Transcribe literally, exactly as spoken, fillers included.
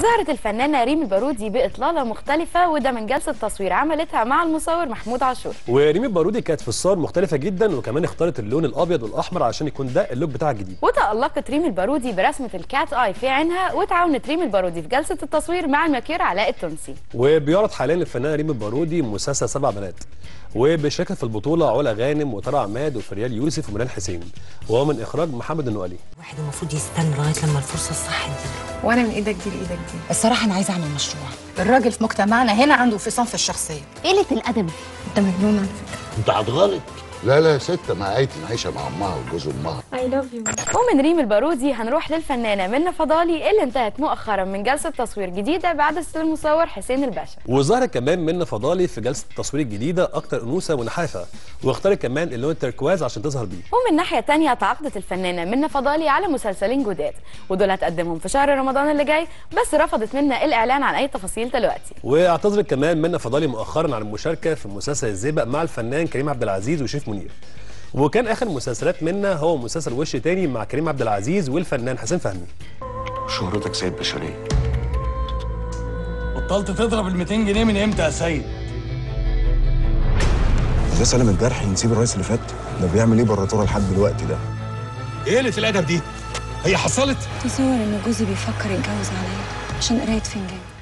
ظهرت الفنانة ريم البارودي بإطلالة مختلفة، وده من جلسة تصوير عملتها مع المصور محمود عاشور. وريم البارودي كانت في الصور مختلفة جدا، وكمان اختارت اللون الأبيض والأحمر علشان يكون ده اللوك بتاعها الجديد. وتألقت ريم البارودي برسمة الكات آي في عينها، وتعاونت ريم البارودي في جلسة التصوير مع الماكير علاء التونسي. وبيعرض حاليا الفنانة ريم البارودي مسلسل سبع بنات، وبيشارك في البطولة علا غانم وطارق عماد وفريال يوسف ومنال حسين، وهو من إخراج محمد النؤلي. الواحد المفروض يستنى لغاية لما الفرصة الصح تجيله، وأنا من إيدك دي لإيدك دي. الصراحة أنا عايزة أعمل مشروع. الراجل في مجتمعنا هنا عنده انفصام في الشخصية. قلة الأدب. أنت مجنون على فكرة. أنت هتغلط. لا لا يا ستة، ما عيتي عايشة مع أمها وجوز أمها. I love you. ومن ريم البارودي هنروح للفنانة منة فضالي، اللي انتهت مؤخرا من جلسة تصوير جديدة بعد المصور حسين الباشا. وظهرت كمان منة فضالي في جلسة التصوير الجديدة أكتر أنوثة ونحافة، واختارت كمان اللون التركواز عشان تظهر بيه. ومن ناحية تانية تعاقدت الفنانة منة فضالي على مسلسلين جداد، ودول هتقدمهم في شهر رمضان اللي جاي، بس رفضت منة الإعلان عن أي تفاصيل دلوقتي. واعتذرت كمان منة فضالي مؤخرا عن المشاركة في مسلسل الزئبق مع الفنان كريم عبد العزيز وشريف منير. وكان آخر مسلسلات منة هو مسلسل وش تاني مع كريم عبد العزيز والفنان حسين فهمي. شهرتك سيد بشرية. بطلت تضرب ال مئتين جنيه من امتى يا سيد؟ ده سلام الجرحي نسيب الرئيس اللي فات، ده بيعمل ايه براتوره لحد دلوقتي ده؟ ايه قلة الأدب دي؟ هي حصلت؟ تصور إن جوزي بيفكر يتجوز عليا عشان قراية فنجان.